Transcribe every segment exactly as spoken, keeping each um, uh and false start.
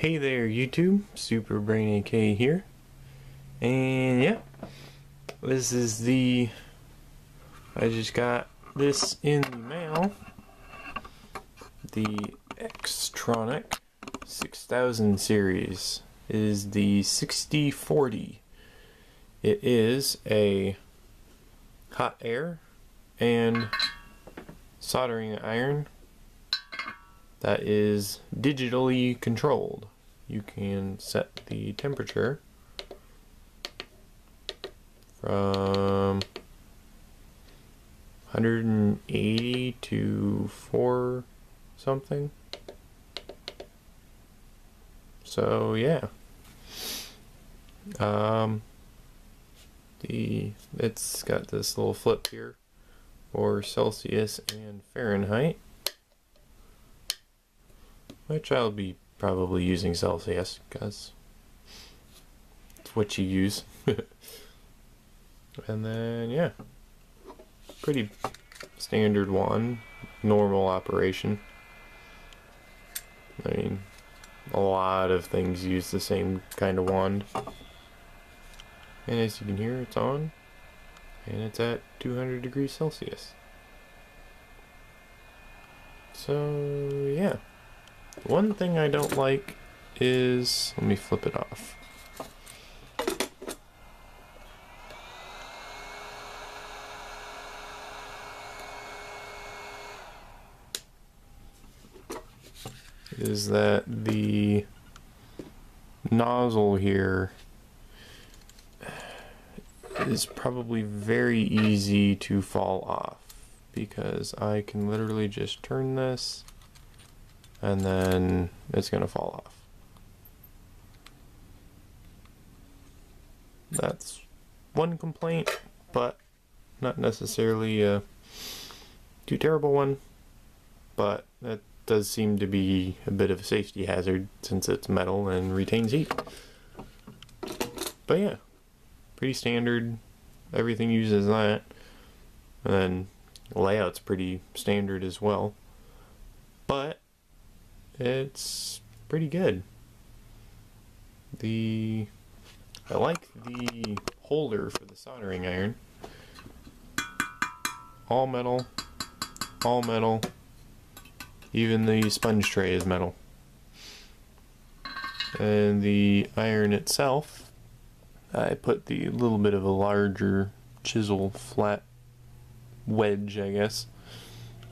Hey there YouTube, SuperBrainAK here, and yeah, this is the, I just got this in the mail, the Xtronic six thousand series. It is the sixty forty. It is a hot air and soldering iron that is digitally controlled. You can set the temperature from one hundred eighty to four something. So yeah, um, the it's got this little flip here for Celsius and Fahrenheit, which I'll be probably using Celsius because it's what you use. And then yeah, pretty standard one, normal operation. I mean, a lot of things use the same kind of wand. And as you can hear, it's on and it's at two hundred degrees Celsius. So yeah. One thing I don't like is, let me flip it off. Is that the nozzle here is probably very easy to fall off, because I can literally just turn this and then it's gonna fall off. That's one complaint, but not necessarily a too terrible one, but that does seem to be a bit of a safety hazard since it's metal and retains heat. But yeah, pretty standard, everything uses that, and the layout's pretty standard as well, but it's pretty good. The I like the holder for the soldering iron. All metal, all metal. Even the sponge tray is metal. And the iron itself, I put the little bit of a larger chisel flat wedge, I guess,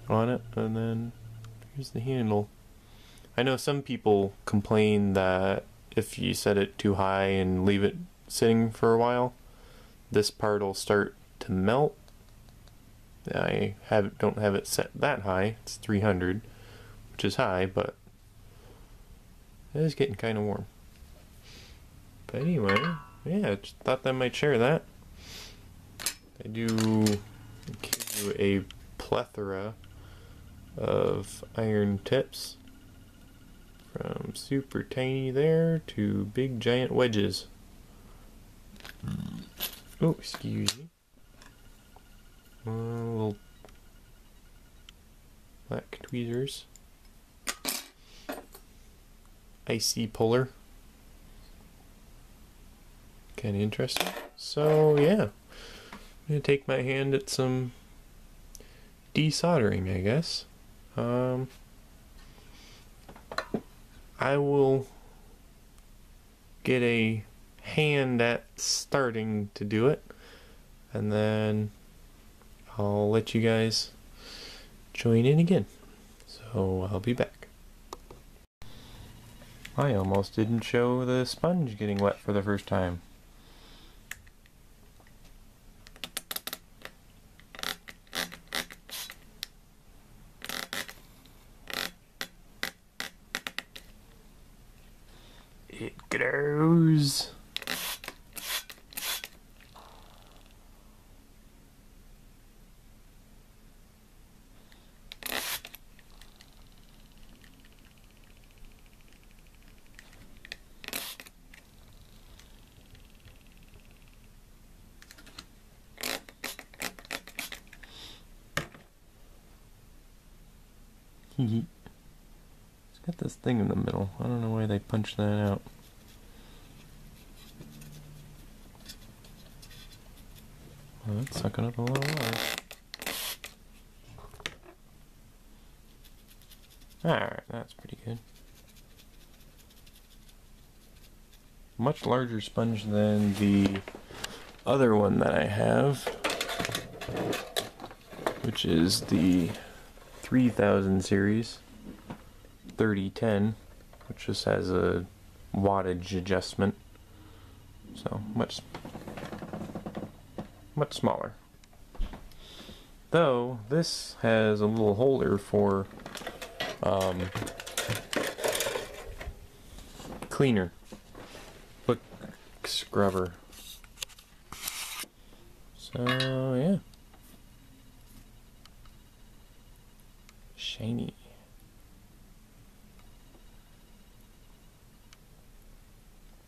on it, and then here's the handle. I know some people complain that if you set it too high and leave it sitting for a while, this part will start to melt. I have, don't have it set that high. It's three hundred, which is high, but it is getting kind of warm. But anyway, yeah, I just thought I might share that. I do give you a plethora of iron tips, from super tiny there to big giant wedges. Oh, excuse me. Uh, little black tweezers. Icy puller. Kind of interesting. So yeah, I'm gonna take my hand at some desoldering, I guess. Um. I will get a hand at starting to do it, and then I'll let you guys join in again. So I'll be back. I almost didn't show the sponge getting wet for the first time. It grows. It's Got this thing in the middle. I don't know why they punched that out. Well, that's sucking up a lot of water. Alright, that's pretty good. Much larger sponge than the other one that I have, which is the three thousand series thirty ten, which just has a wattage adjustment, so much much smaller. Though this has a little holder for um, cleaner, book scrubber. So yeah, shiny.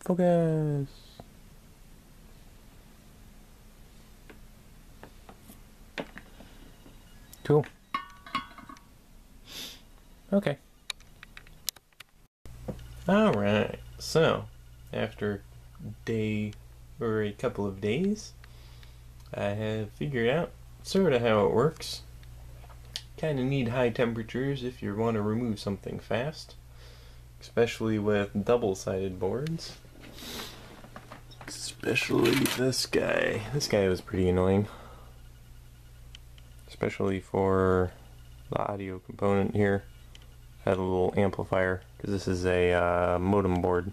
Focus. Cool. Okay. All right. So, after day or a couple of days, I have figured out sort of how it works. Kind of need high temperatures if you want to remove something fast, especially with double-sided boards. Especially this guy. This guy was pretty annoying. Especially for the audio component here. Had a little amplifier, because this is a uh, modem board.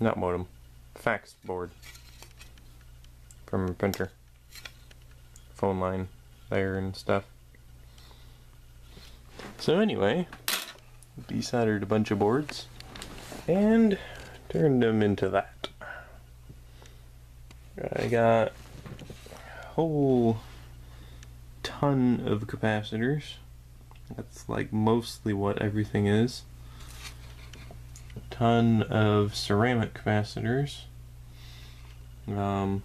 Not modem. Fax board. From a printer. Phone line there and stuff. So anyway, desoldered a bunch of boards and turned them into that. I got a whole ton of capacitors. That's like mostly what everything is. A ton of ceramic capacitors. Um,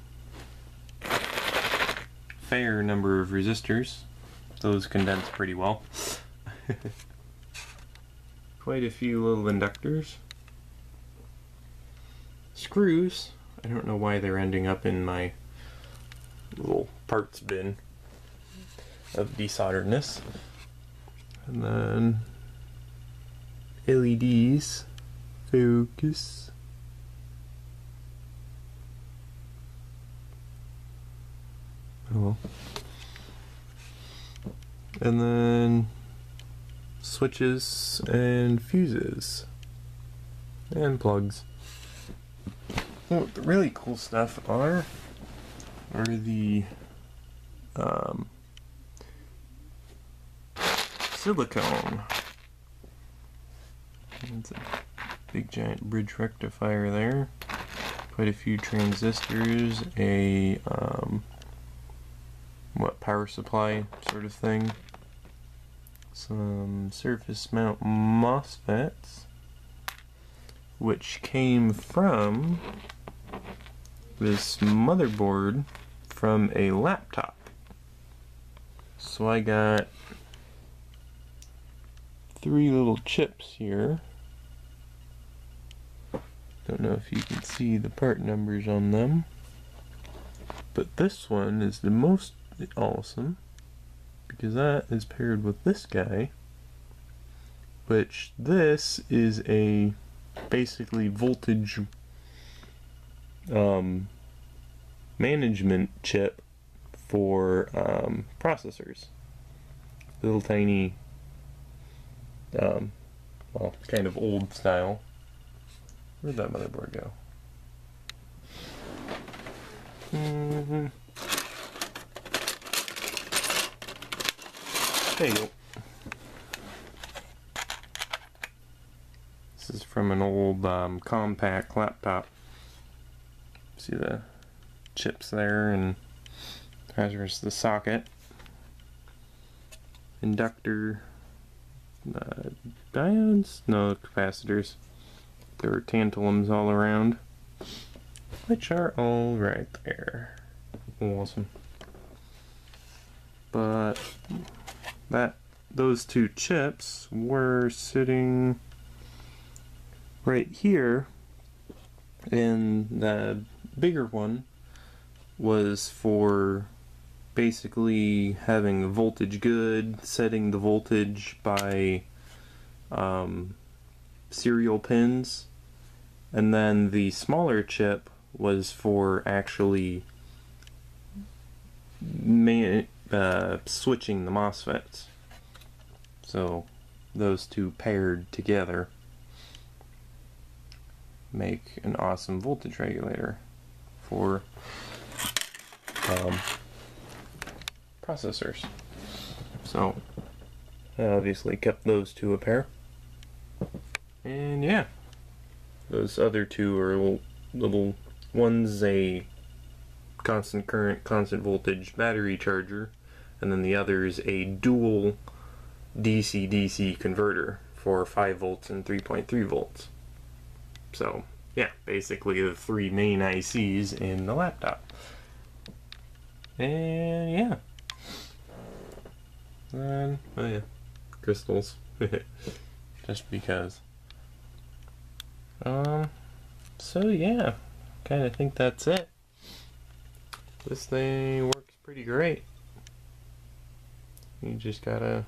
fair number of resistors. Those condense pretty well. Quite a few little inductors. Screws. I don't know why they're ending up in my little parts bin of desolderedness. And then L E Ds. Focus. Oh. And then switches and fuses and plugs. Well, the really cool stuff are are the um, silicone. That's a big giant bridge rectifier there. Quite a few transistors, a um, what power supply sort of thing. Some surface mount MOSFETs, which came from this motherboard from a laptop. So I got three little chips here. Don't know if you can see the part numbers on them, but this one is the most awesome, because that is paired with this guy, which this is a basically voltage um, management chip for um, processors. Little tiny, um, well, kind of old style. Where'd that motherboard go? Mm-hmm. There you go. This is from an old um, Compaq laptop. See the chips there, and there's the socket, inductor, uh, diodes, no capacitors. There are tantalums all around, which are all right there. Awesome, but. That those two chips were sitting right here, and the bigger one was for basically having the voltage good, setting the voltage by um, serial pins, and then the smaller chip was for actually man uh, switching the MOSFETs. So those two paired together make an awesome voltage regulator for um, processors. So I obviously kept those two a pair, and yeah, those other two are little, little one's a constant current, constant voltage battery charger, and then the other is a dual D C D C converter for five volts and three point three volts. So yeah, basically the three main I Cs in the laptop. And yeah. And, oh yeah, crystals. Just because. Um, so yeah, kind of think that's it. This thing works pretty great. You just gotta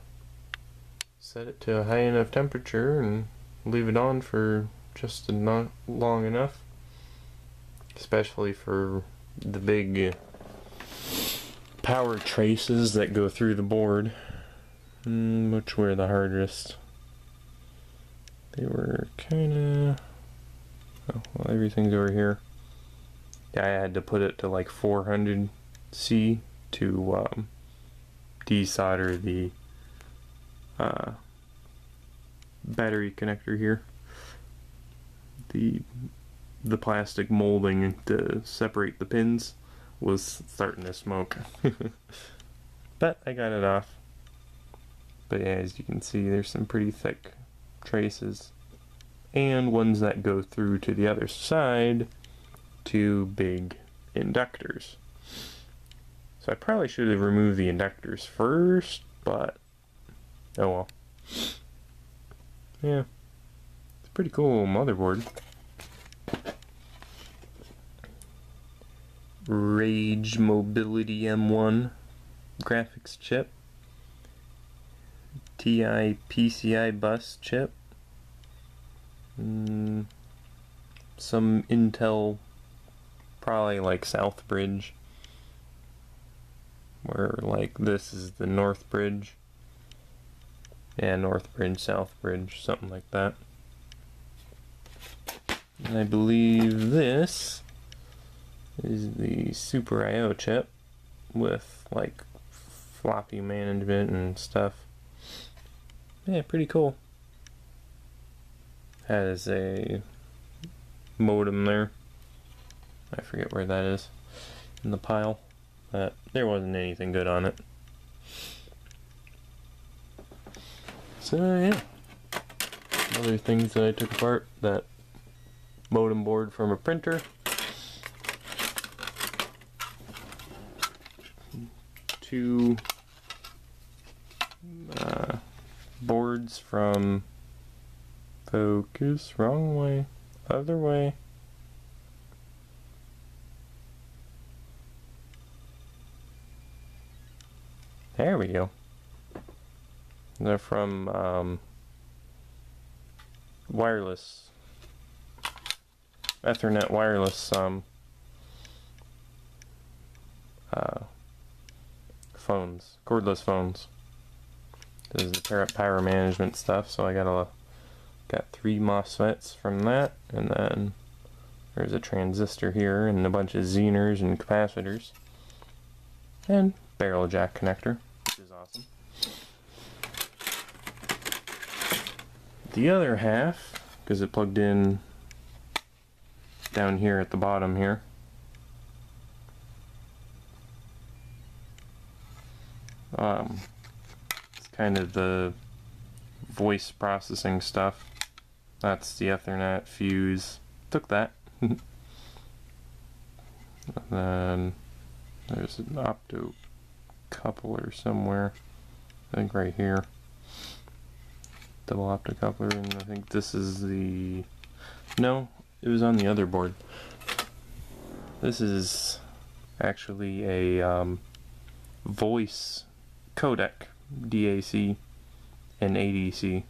set it to a high enough temperature and leave it on for just not long enough, especially for the big power traces that go through the board, which were the hardest. They were kinda, oh, well, everything's over here. Yeah, I had to put it to like four hundred C to um, desolder the uh, battery connector here. The, the plastic molding to separate the pins was starting to smoke. But I got it off. But yeah, as you can see, there's some pretty thick traces, and ones that go through to the other side, two big inductors. So I probably should have removed the inductors first, but oh well. Yeah, it's a pretty cool motherboard. Rage Mobility M one graphics chip, T I P C I bus chip, mm, some Intel, probably like Southbridge, where like this is the North Bridge. Yeah, North Bridge, South Bridge, something like that. And I believe this is the Super I O chip with like floppy management and stuff. Yeah, pretty cool. Has a modem there. I forget where that is in the pile, but there wasn't anything good on it. So yeah, other things that I took apart: that modem board from a printer, two uh, boards from, focus, wrong way, other way, there we go, they're from um, wireless, Ethernet wireless um, uh, phones, cordless phones. This is the power management stuff, so I got a got three MOSFETs from that, and then there's a transistor here and a bunch of Xeners and capacitors and barrel jack connector, which is awesome. The other half, because it plugged in down here at the bottom here, um, kind of the voice processing stuff. That's the Ethernet fuse. Took that. And then there's an optocoupler somewhere. I think right here. double optocoupler, and I think this is the, no, it was on the other board. This is actually a um, voice codec, D A C and A D C.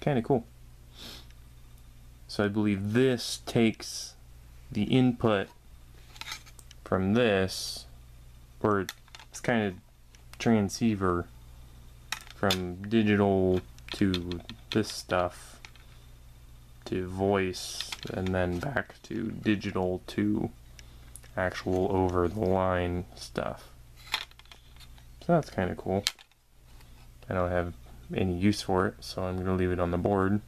Kind of cool. So I believe this takes the input from this, or it's kind of transceiver from digital to this stuff to voice, and then back to digital to actual over the line stuff. So that's kind of cool. I don't have any use for it, so I'm going to leave it on the board.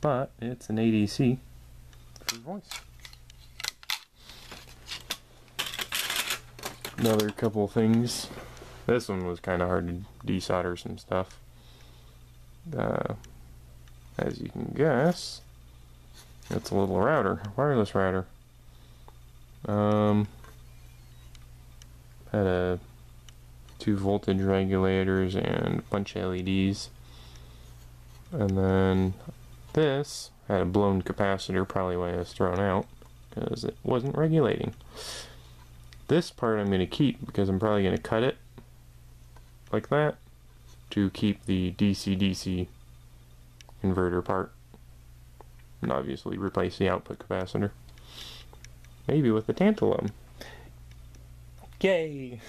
But it's an A D C for voice. Another couple things. This one was kind of hard to desolder some stuff. Uh, as you can guess, it's a little router, wireless router. Um, had a two voltage regulators and a bunch of L E Ds. And then this had a blown capacitor, probably why it was thrown out, because it wasn't regulating. This part I'm going to keep because I'm probably going to cut it like that to keep the D C D C converter part, and obviously replace the output capacitor. Maybe with the tantalum. Yay!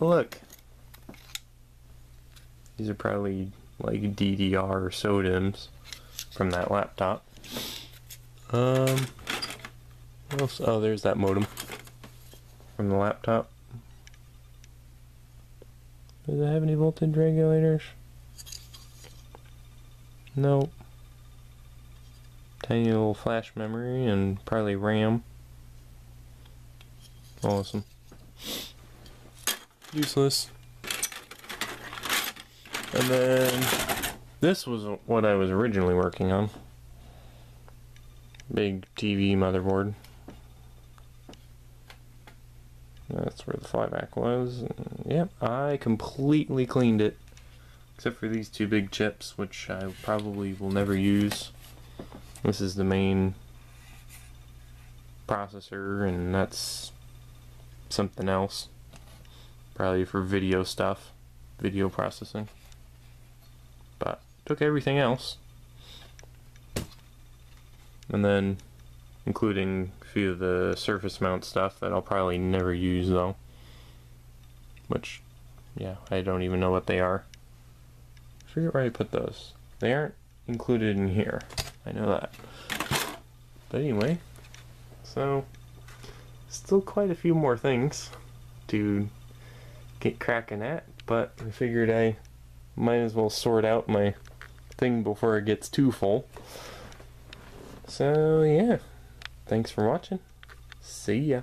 Look. These are probably like D D R SODIMMs from that laptop. Um, what else? Oh, there's that modem from the laptop. Does it have any voltage regulators? Nope. Tiny little flash memory and probably RAM. Awesome. Useless. And then this was what I was originally working on. Big T V motherboard. That's where the flyback was. And yep, I completely cleaned it. Except for these two big chips, which I probably will never use. This is the main processor, and that's something else. Probably for video stuff, video processing. But took everything else. And then including a few of the surface mount stuff that I'll probably never use though. Which, yeah, I don't even know what they are. I forget where I put those. They aren't included in here. I know that. But anyway, so still quite a few more things to get cracking at, but I figured I might as well sort out my thing before it gets too full. So yeah, thanks for watching. See ya.